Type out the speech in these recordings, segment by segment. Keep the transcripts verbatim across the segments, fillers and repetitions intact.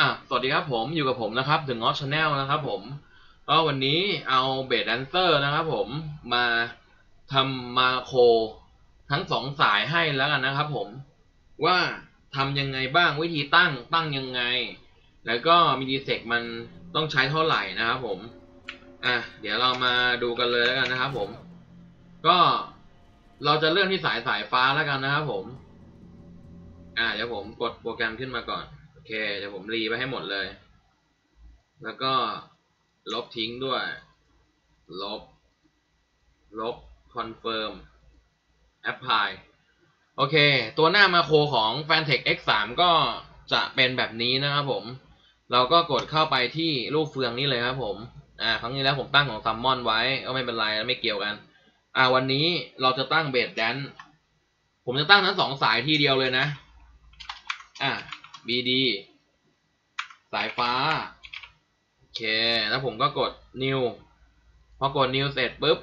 อ่ะสวัสดีครับผมอยู่กับผมนะครับถึงออฟชาแนลนะครับผมก็วันนี้เอาเบสแดนเซอร์นะครับผมมาทำมาโคทั้งสองสายให้แล้วกันนะครับผมว่าทำยังไงบ้างวิธีตั้งตั้งยังไงแล้วก็มีดีเซกมันต้องใช้เท่าไหร่นะครับผมอ่ะเดี๋ยวเรามาดูกันเลยแล้วกันนะครับผมก็เราจะเริ่มที่สายสายฟ้าแล้วกันนะครับผมอ่ะเดี๋ยวผมกดโปรแกรมขึ้นมาก่อนโอเคเดี๋ยวผมรีไปให้หมดเลยแล้วก็ลบทิ้งด้วยลบลบคอนเฟิร์มแอปพลายโอเคตัวหน้ามาโครของ Fantech เอ็กซ์ สาม ก็จะเป็นแบบนี้นะครับผมเราก็กดเข้าไปที่รูปเฟืองนี้เลยครับผมอ่าครั้งนี้แล้วผมตั้งของซัมมอนไว้ก็ไม่เป็นไรไม่เกี่ยวกันอ่าวันนี้เราจะตั้งเบสแดนผมจะตั้งทั้งสองสายทีเดียวเลยนะอ่าบี ดี สายฟ้าโอเคแล้วผมก็กด New พอกด New เสร็จปุ๊บ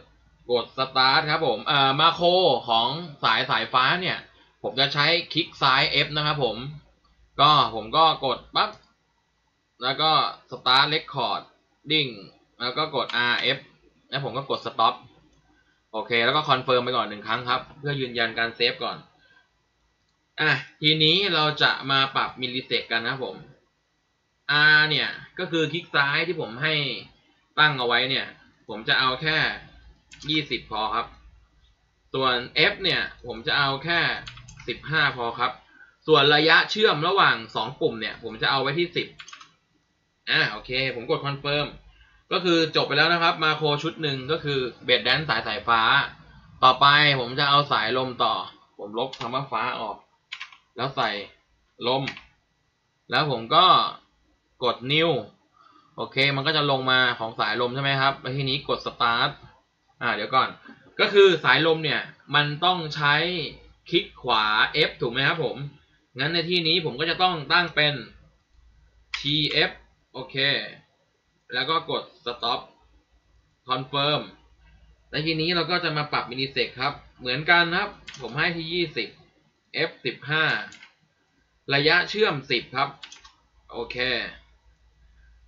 กด Start ครับผมเอ่อมาโครของสายสายฟ้าเนี่ยผมจะใช้คลิกซ้าย F นะครับผมก็ผมก็กดปั๊บแล้วก็ Start Recording แล้วก็กด R F แล้วผมก็กด Stop โอเคแล้วก็ Confirm ไปก่อนหนึ่งครั้งครับเพื่อยืนยันการเซฟก่อนอ่ะทีนี้เราจะมาปรับมิลลิเซกกันนะครับผม R เนี่ยก็คือคลิกซ้ายที่ผมให้ตั้งเอาไว้เนี่ยผมจะเอาแค่ยี่สิบพอครับส่วน F เนี่ยผมจะเอาแค่สิบห้าพอครับส่วนระยะเชื่อมระหว่างสองปุ่มเนี่ยผมจะเอาไว้ที่สิบอ่ะโอเคผมกดคอนเฟิร์มก็คือจบไปแล้วนะครับมาโครชุดหนึ่งก็คือเบสแดนสายสายฟ้าต่อไปผมจะเอาสายลมต่อผมลบคำว่าฟ้าออกแล้วใส่ลมแล้วผมก็กด New โอเคมันก็จะลงมาของสายลมใช่ไหมครับแล้วทีนี้กด Start อ่าเดี๋ยวก่อนก็คือสายลมเนี่ยมันต้องใช้คลิกขวา F ถูกไหมครับผมงั้นในที่นี้ผมก็จะต้องตั้งเป็น ที เอฟ โอเคแล้วก็กด Stop Confirm และทีนี้เราก็จะมาปรับมิลลิเซกครับเหมือนกันครับผมให้ที่ยี่สิบF สิบห้าระยะเชื่อมสิบครับโอเค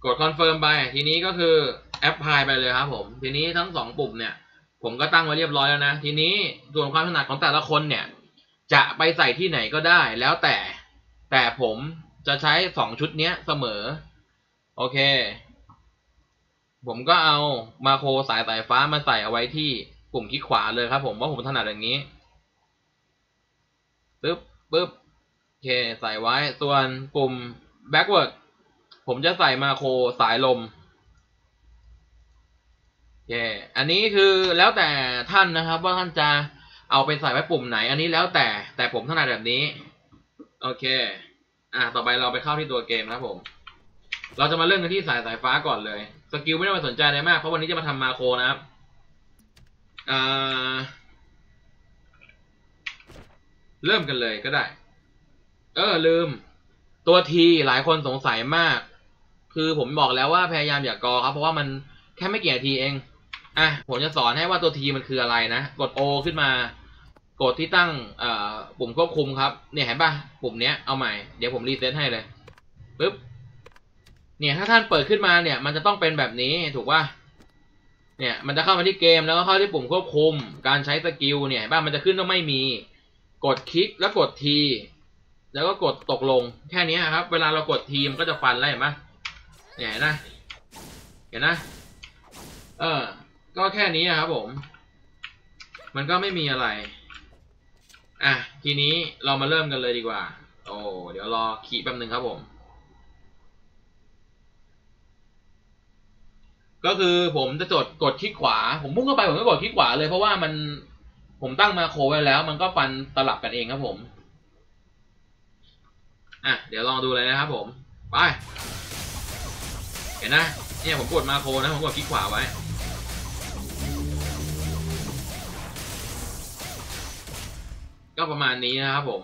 กดคอนเฟิร์มไปทีนี้ก็คือแอปพลายไปเลยครับผมทีนี้ทั้งสองปุ่มเนี่ยผมก็ตั้งไว้เรียบร้อยแล้วนะทีนี้ส่วนความถนัดของแต่ละคนเนี่ยจะไปใส่ที่ไหนก็ได้แล้วแต่แต่ผมจะใช้สองชุดเนี้ยเสมอโอเคผมก็เอามาโครสายสายฟ้ามาใส่เอาไว้ที่ปุ่มคลิกขวาเลยครับผมว่าผมถนัดอย่างนี้ปึ๊บปึ๊บโอเคใส่ไว้ส่วนปุ่ม backward ผมจะใส่มาโครสายลมโอเคอันนี้คือแล้วแต่ท่านนะครับว่าท่านจะเอาไปใส่ไว้ปุ่มไหนอันนี้แล้วแต่แต่ผมถนัดแบบนี้โอเคอ่ะต่อไปเราไปเข้าที่ตัวเกมครับผมเราจะมาเริ่มกันที่สายสายฟ้าก่อนเลยสกิลไม่ต้องไปสนใจอะไรมากเพราะวันนี้จะมาทำมาโครนะครับอ่าเริ่มกันเลยก็ได้เออลืมตัว T หลายคนสงสัยมากคือผมบอกแล้วว่าพยายามอย่ากอครับเพราะว่ามันแค่ไม่กี่นาทีเองอ่ะผมจะสอนให้ว่าตัว T มันคืออะไรนะกด O ขึ้นมากดที่ตั้งเอ่อปุ่มควบคุมครับเนี่ยเห็นป่ะปุ่มเนี้ยเอาใหม่เดี๋ยวผมรีเซ็ตให้เลยปึ๊บเนี่ยถ้าท่านเปิดขึ้นมาเนี่ยมันจะต้องเป็นแบบนี้ถูกป่ะเนี่ยมันจะเข้ามาที่เกมแล้วก็เข้าที่ปุ่มควบคุมการใช้สกิลเนี่ยเห็นป่ะมันจะขึ้นว่าไม่มีกดคลิกแล้วกด T แล้วก็กดตกลงแค่นี้ครับเวลาเรากด T มันก็จะฟันแล้วเห็นไหมเนี่ยนะเห็นนะเออก็แค่นี้ครับผมมันก็ไม่มีอะไรอ่ะทีนี้เรามาเริ่มกันเลยดีกว่าโอ้เดี๋ยวรอขีดแป๊บนึงครับผมก็คือผมจะจดกดคลิกขวาผมมุ่งเข้าไปผมก็กดคลิกขวาเลยเพราะว่ามันผมตั้งมาโครไว้แล้วมันก็ฟันตลับกันเองครับผมอ่ะเดี๋ยวลองดูเลยนะครับผมไปเห็นนะเนี่ยผมกดมาโครนะผมกดคลิกขวาไว้ก็ประมาณนี้นะครับผม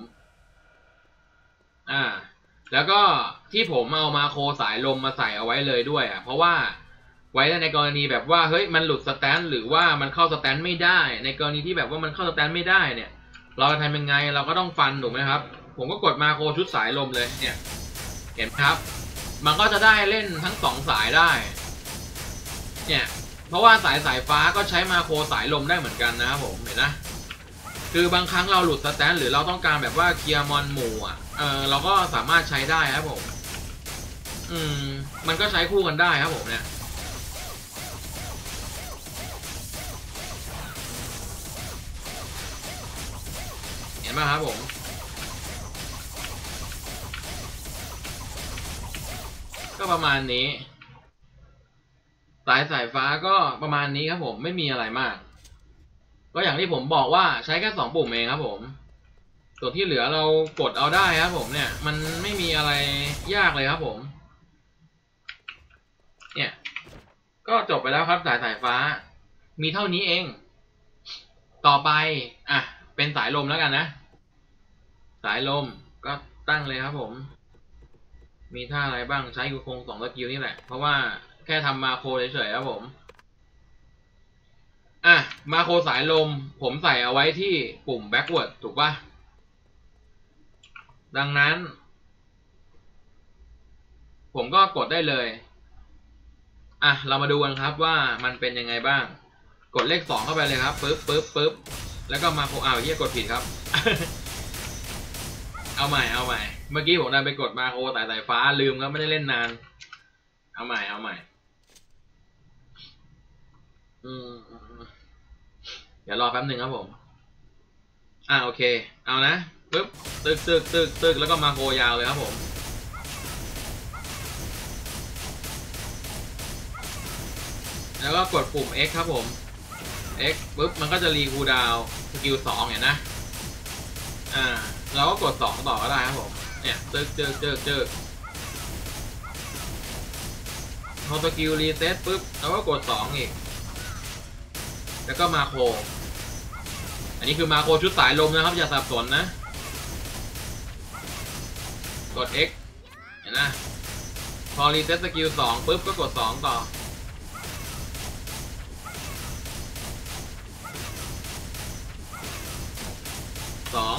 อ่าแล้วก็ที่ผมเอามาโครสายลมมาใส่เอาไว้เลยด้วยอ่ะเพราะว่าไว้ในกรณีแบบว่าเฮ้ยมันหลุดสแตนหรือว่ามันเข้าสแตนไม่ได้ในกรณีที่แบบว่ามันเข้าสแตนไม่ได้เนี่ยเราจะทำยังไงเราก็ต้องฟันถูกไหมครับผมก็กดมาโครชุดสายลมเลยเนี่ยเห็นครับ มันก็จะได้เล่นทั้งสองสายได้เนี่ยเพราะว่าสายสายฟ้าก็ใช้มาโคสายลมได้เหมือนกันนะครับผมเห็นนะคือบางครั้งเราหลุดสแตนหรือเราต้องการแบบว่าเคลียร์มอนหมู่อ่ะเออเราก็สามารถใช้ได้ครับผมอืมมันก็ใช้คู่กันได้ครับผมเนี่ยเห็นไหมครับผมก็ประมาณนี้สายสายฟ้าก็ประมาณนี้ครับผมไม่มีอะไรมากก็อย่างที่ผมบอกว่าใช้แค่สองปุ่มเองครับผมส่วนที่เหลือเรากดเอาได้ครับผมเนี่ยมันไม่มีอะไรยากเลยครับผมเนี่ยก็จบไปแล้วครับสายสายฟ้ามีเท่านี้เองต่อไปอ่ะเป็นสายลมแล้วกันนะสายลมก็ตั้งเลยครับผมมีท่าอะไรบ้างใช้กูคงสองสกิลนี่แหละเพราะว่าแค่ทำมาโคเฉยๆครับผมอ่ะมาโคสายลมผมใส่เอาไว้ที่ปุ่ม backward ถูกป่ะดังนั้นผมก็กดได้เลยอ่ะเรามาดูกันครับว่ามันเป็นยังไงบ้างกดเลขสองเข้าไปเลยครับปึ๊บปึ๊บปึ๊บแล้วก็มาโคเอาเหี้ยกดผิดครับ เอาใหม่เอาใหม่เมื่อกี้ผมได้ไปกดมาโคสายสายฟ้าลืมครับไม่ได้เล่นนานเอาใหม่เอาใหม่อืมเดี๋ยวรอแป๊บหนึ่งครับผมอ่าโอเคเอานะปึ๊บตึกตึกตึกตึกแล้วก็มาโคยาวเลยครับผมแล้วก็กดปุ่ม X ครับผม X ปึ๊บมันก็จะรีคูลดาวน์สกิลสองเห็นนะอ่าเราก็กดสองต่อก็ได้ครับผมเนี่ยตึกตึกตึกตึกพอสกิลรีเซ็ตปึ๊บเราก็กดสองอีกแล้วก็มาโคอันนี้คือมาโคชุดสายลมนะครับอย่าสับสนนะกด X เห็นนะพอรีเซ็ตสกิลสองปุ๊บก็กดสองต่อสอง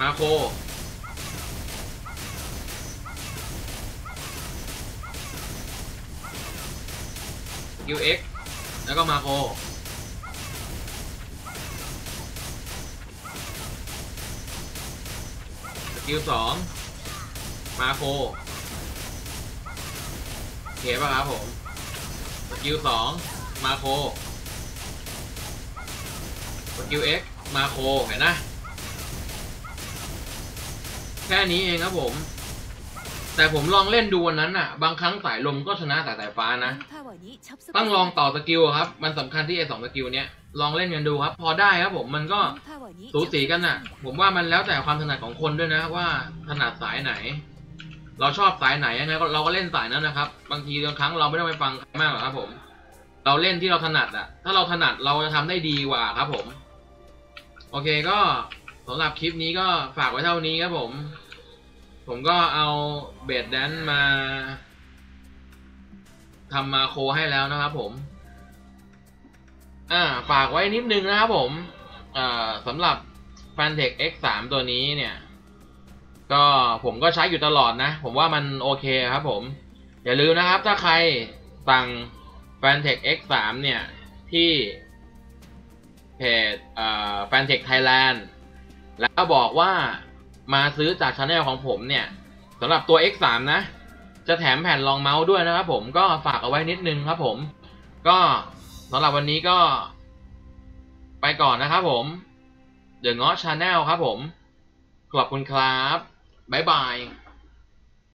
มาโคสกิล Xแล้วก็มาโคสกิลสองมาโคเก็บป่ะครับผมสกิลสองมาโคสกิลเอ็กมาโคเห็นนะแค่นี้เองครับผมแต่ผมลองเล่นดูวันนั้นอ่ะบางครั้งสายลมก็ชนะสายสายฟ้านะต้องลองต่อสกิลครับมันสำคัญที่ไอ้สองสกิลเนี้ยลองเล่นกันดูครับพอได้ครับผมมันก็สูสีกันอ่ะผมว่ามันแล้วแต่ความถนัดของคนด้วยนะว่าถนัดสายไหนเราชอบสายไหนยังไงเราก็เล่นสายนั้นนะครับบางทีบางครั้งเราไม่ต้องไปฟังมากหรอกครับผมเราเล่นที่เราถนัดอ่ะถ้าเราถนัดเราจะทำได้ดีกว่าครับผมโอเคก็สำหรับคลิปนี้ก็ฝากไว้เท่านี้ครับผมผมก็เอาเบสแดนซ์มาทำมาโคให้แล้วนะครับผมอ่าฝากไว้นิดนึงนะครับผมอ่าสำหรับ Fantech เอ็กซ์ สาม ตัวนี้เนี่ยก็ผมก็ใช้อยู่ตลอดนะผมว่ามันโอเคครับผมอย่าลืมนะครับถ้าใครสั่ง Fantech เอ็กซ์ สาม เนี่ยที่เพจอ่า Fantech Thailand แล้วบอกว่ามาซื้อจากชาแนลของผมเนี่ยสำหรับตัว เอ็กซ์ สาม นะจะแถมแผ่นรองเมาส์ด้วยนะครับผมก็ฝากเอาไว้นิดนึงครับผมก็สำหรับวันนี้ก็ไปก่อนนะครับผมเดอะเงาะชาแนลครับผมขอบคุณครับบ๊ายบาย